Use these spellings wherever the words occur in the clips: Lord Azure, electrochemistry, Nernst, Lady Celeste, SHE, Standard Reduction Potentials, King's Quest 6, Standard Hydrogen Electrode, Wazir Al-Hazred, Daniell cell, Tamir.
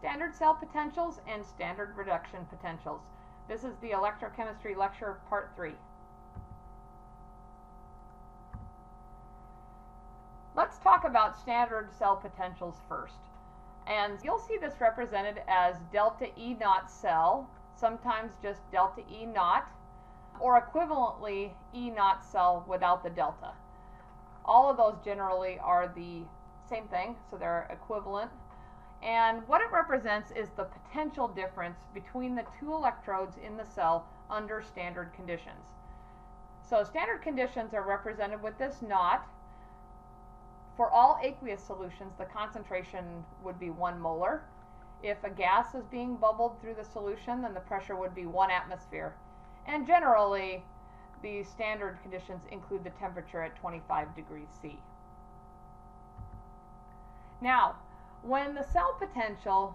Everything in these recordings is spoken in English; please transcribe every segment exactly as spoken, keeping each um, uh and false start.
standard cell potentials and standard reduction potentials. This is the electrochemistry lecture part three. Let's talk about standard cell potentials first. And you'll see this represented as delta E naught cell, sometimes just delta E naught, or equivalently E naught cell without the delta. All of those generally are the same thing, so they're equivalent. And what it represents is the potential difference between the two electrodes in the cell under standard conditions. So standard conditions are represented with this naught. For all aqueous solutions, the concentration would be one molar. If a gas is being bubbled through the solution, then the pressure would be one atmosphere. And generally, the standard conditions include the temperature at twenty-five degrees C. Now, when the cell potential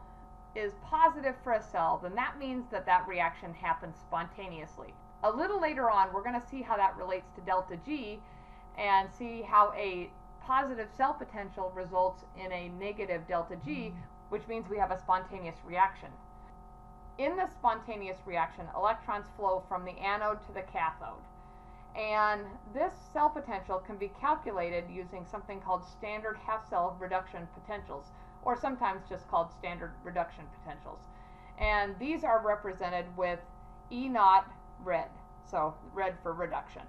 is positive for a cell, then that means that that reaction happens spontaneously. A little later on, we're going to see how that relates to delta G and see how a positive cell potential results in a negative delta G, which means we have a spontaneous reaction. In this spontaneous reaction, electrons flow from the anode to the cathode. And this cell potential can be calculated using something called standard half-cell reduction potentials, or sometimes just called standard reduction potentials. And these are represented with E naught red, so red for reduction.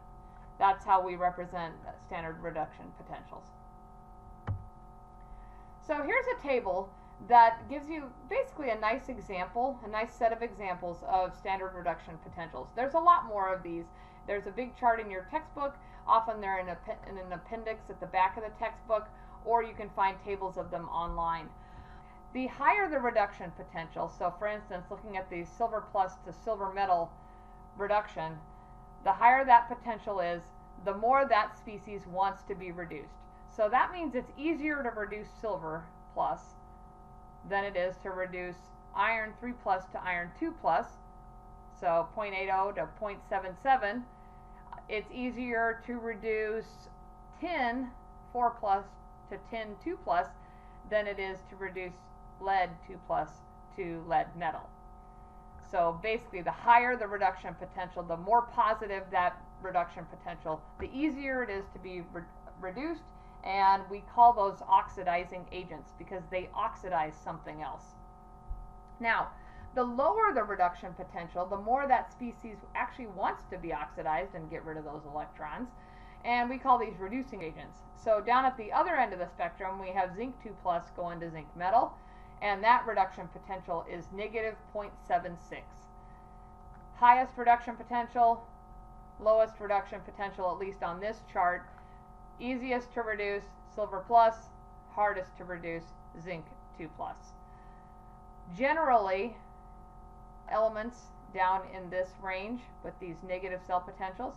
That's how we represent standard reduction potentials. So here's a table that gives you basically a nice example, a nice set of examples of standard reduction potentials. There's a lot more of these. There's a big chart in your textbook. Often they're in, a, in an appendix at the back of the textbook, or you can find tables of them online. The higher the reduction potential, so for instance, looking at the silver plus to silver metal reduction, the higher that potential is, the more that species wants to be reduced. So that means it's easier to reduce silver plus than it is to reduce iron three plus to iron two plus, so zero point eight zero to zero point seven seven. It's easier to reduce tin four plus to tin two plus than it is to reduce lead two plus to lead metal. So basically, the higher the reduction potential, the more positive that reduction potential, the easier it is to be re reduced, and we call those oxidizing agents because they oxidize something else. Now, the lower the reduction potential, the more that species actually wants to be oxidized and get rid of those electrons, and we call these reducing agents. So down at the other end of the spectrum, we have zinc two plus going to zinc metal, and that reduction potential is negative zero point seven six. Highest reduction potential, lowest reduction potential, at least on this chart. Easiest to reduce, silver plus. Hardest to reduce, zinc two plus. Generally, elements down in this range with these negative cell potentials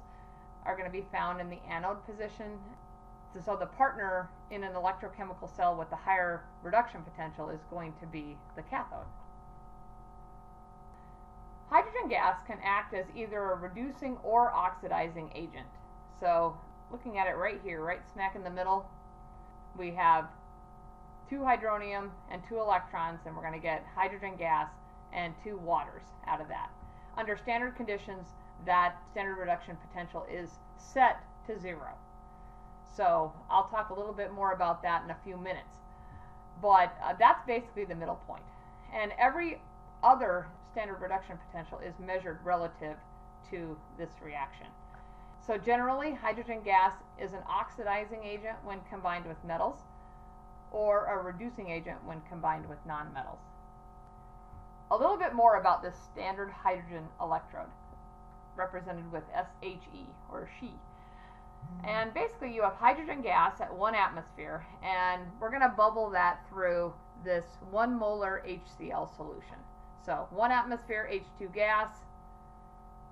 are going to be found in the anode position. So the partner in an electrochemical cell with the higher reduction potential is going to be the cathode. Hydrogen gas can act as either a reducing or oxidizing agent. So looking at it right here, right smack in the middle, we have two hydronium and two electrons, and we're going to get hydrogen gas and two waters out of that. Under standard conditions, that standard reduction potential is set to zero. So I'll talk a little bit more about that in a few minutes. But uh, that's basically the middle point. And every other standard reduction potential is measured relative to this reaction. So generally, hydrogen gas is an oxidizing agent when combined with metals, or a reducing agent when combined with nonmetals. A little bit more about this standard hydrogen electrode, represented with S H E, or SHE. And basically, you have hydrogen gas at one atmosphere, and we're going to bubble that through this one molar H C l solution. So one atmosphere H two gas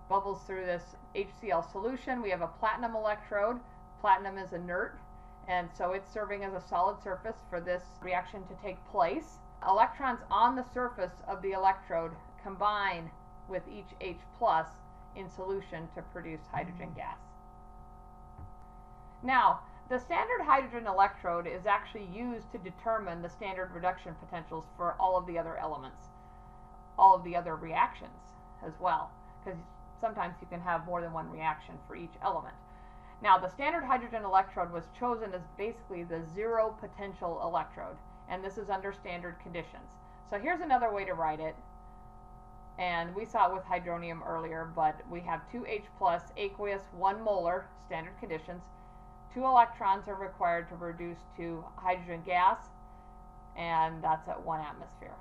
bubbles through this H C l solution. We have a platinum electrode. Platinum is inert, and so it's serving as a solid surface for this reaction to take place. Electrons on the surface of the electrode combine with each H plus in solution to produce hydrogen gas. Now, The standard hydrogen electrode is actually used to determine the standard reduction potentials for all of the other elements, all of the other reactions as well, because sometimes you can have more than one reaction for each element. Now, the standard hydrogen electrode was chosen as basically the zero potential electrode, and this is under standard conditions. So here's another way to write it, and we saw it with hydronium earlier, but we have two H plus aqueous one molar standard conditions. Two electrons are required to reduce to hydrogen gas, and that's at one atmosphere.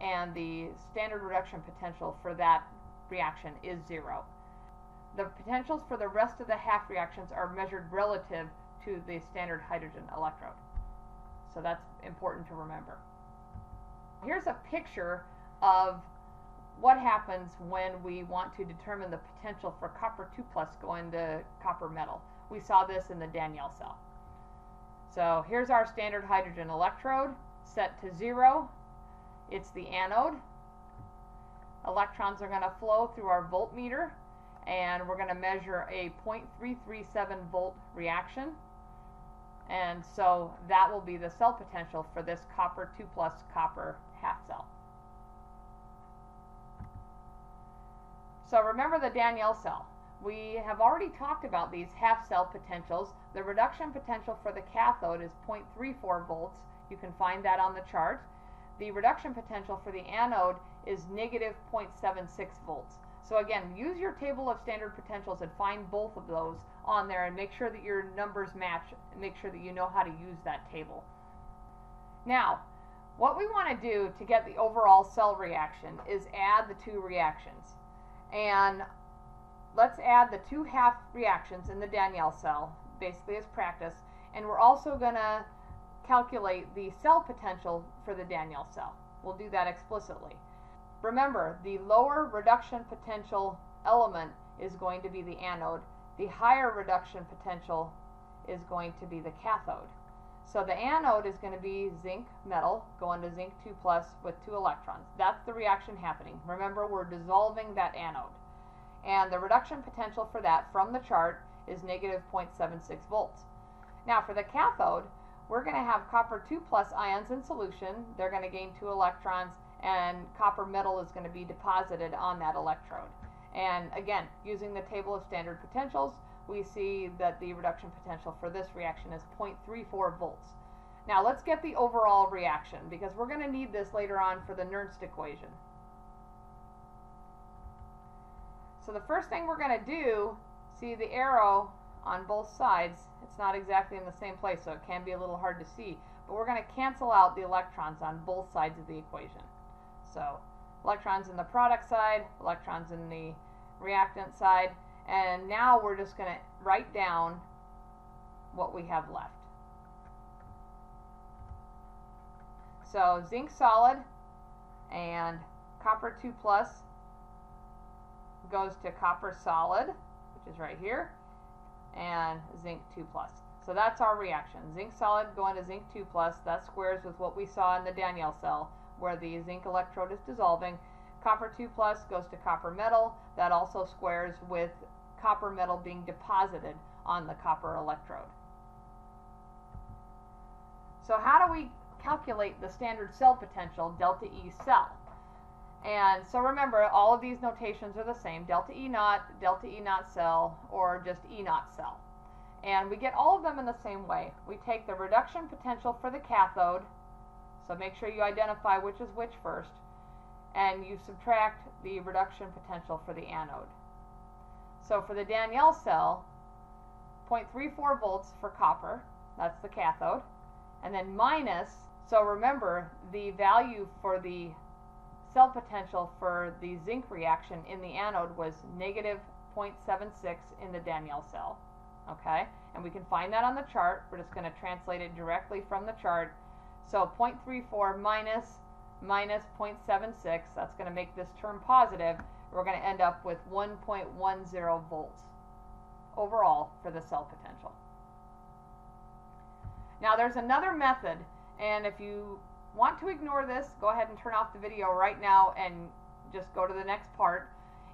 And the standard reduction potential for that reaction is zero. The potentials for the rest of the half reactions are measured relative to the standard hydrogen electrode. So that's important to remember. Here's a picture of what happens when we want to determine the potential for copper two plus going to copper metal. We saw this in the Daniell cell. So here's our standard hydrogen electrode set to zero. It's the anode. Electrons are going to flow through our voltmeter, and we're going to measure a zero point three three seven volt reaction. And so that will be the cell potential for this copper two plus copper half cell. So remember the Daniell cell. We have already talked about these half cell potentials. The reduction potential for the cathode is zero point three four volts. You can find that on the chart. The reduction potential for the anode is negative zero point seven six volts. So again, use your table of standard potentials and find both of those on there and make sure that your numbers match and make sure that you know how to use that table. Now, what we want to do to get the overall cell reaction is add the two reactions. And let's add the two half reactions in the Daniell cell, basically as practice, and we're also going to calculate the cell potential for the Daniell cell. We'll do that explicitly. Remember, the lower reduction potential element is going to be the anode. The higher reduction potential is going to be the cathode. So the anode is going to be zinc metal going to zinc two plus with two electrons. That's the reaction happening. Remember, we're dissolving that anode. And the reduction potential for that from the chart is negative zero point seven six volts. Now for the cathode, we're going to have copper two plus ions in solution. They're going to gain two electrons, and copper metal is going to be deposited on that electrode. And again, using the table of standard potentials, we see that the reduction potential for this reaction is zero point three four volts. Now let's get the overall reaction, because we're going to need this later on for the Nernst equation. So the first thing we're going to do, see the arrow on both sides, it's not exactly in the same place, so it can be a little hard to see, but we're going to cancel out the electrons on both sides of the equation. So electrons in the product side, electrons in the reactant side, and now we're just going to write down what we have left. So zinc solid and copper two plus goes to copper solid, which is right here, and zinc two plus. So that's our reaction. Zinc solid going to zinc two plus, that squares with what we saw in the Daniell cell where the zinc electrode is dissolving. Copper two plus goes to copper metal, that also squares with copper metal being deposited on the copper electrode. So how do we calculate the standard cell potential, delta E cell? And so remember, all of these notations are the same, delta E naught, delta E naught cell, or just E naught cell. And we get all of them in the same way. We take the reduction potential for the cathode, so make sure you identify which is which first, and you subtract the reduction potential for the anode. So for the Daniell cell, zero point three four volts for copper, that's the cathode, and then minus, so remember the value for the cell potential for the zinc reaction in the anode was negative zero point seven six in the Daniell cell. Okay, and we can find that on the chart. We're just going to translate it directly from the chart. So zero point three four minus minus zero point seven six, that's going to make this term positive. We're going to end up with one point one zero volts overall for the cell potential. Now there's another method, and if you want to ignore this, go ahead and turn off the video right now and just go to the next part.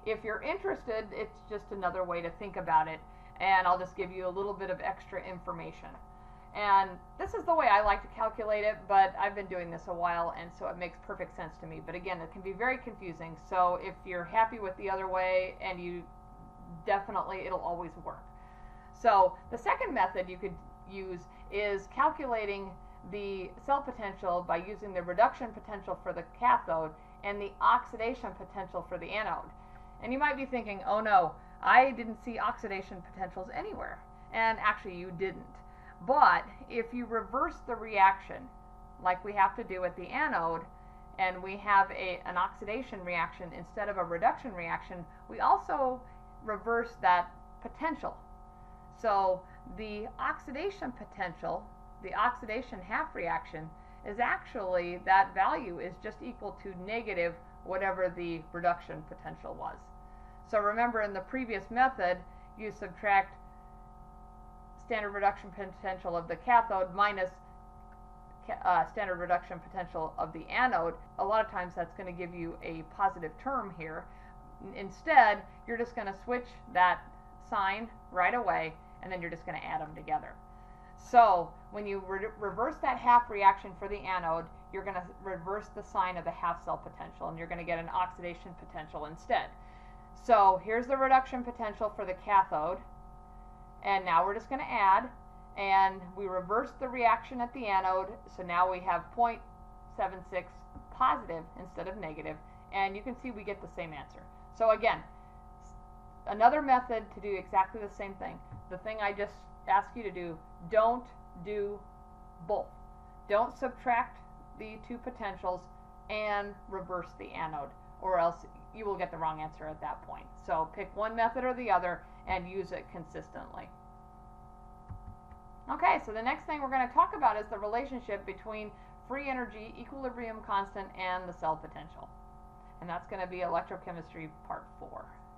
If you're interested, it's just another way to think about it, and I'll just give you a little bit of extra information. And this is the way I like to calculate it, but I've been doing this a while, and so it makes perfect sense to me. But again, it can be very confusing, so if you're happy with the other way, and you definitely, it'll always work. So the second method you could use is calculating the cell potential by using the reduction potential for the cathode and the oxidation potential for the anode. And you might be thinking, oh no, I didn't see oxidation potentials anywhere. And actually you didn't. But if you reverse the reaction, like we have to do at the anode, and we have a, an oxidation reaction instead of a reduction reaction, we also reverse that potential. So the oxidation potential, the oxidation half reaction, is actually, that value is just equal to negative whatever the reduction potential was. So remember, in the previous method, you subtract standard reduction potential of the cathode minus uh, standard reduction potential of the anode. A lot of times that's going to give you a positive term here. Instead, you're just going to switch that sign right away, and then you're just going to add them together. So when you re reverse that half reaction for the anode, you're going to reverse the sign of the half cell potential, and you're going to get an oxidation potential instead. So here's the reduction potential for the cathode, and now we're just going to add, and we reverse the reaction at the anode, so now we have zero point seven six positive instead of negative, and you can see we get the same answer. So again, another method to do exactly the same thing. The thing I just asked you to do, don't do both. Don't subtract the two potentials and reverse the anode, or else you will get the wrong answer at that point. So pick one method or the other and use it consistently. Okay, so the next thing we're going to talk about is the relationship between free energy, equilibrium constant, and the cell potential. And that's going to be electrochemistry part four.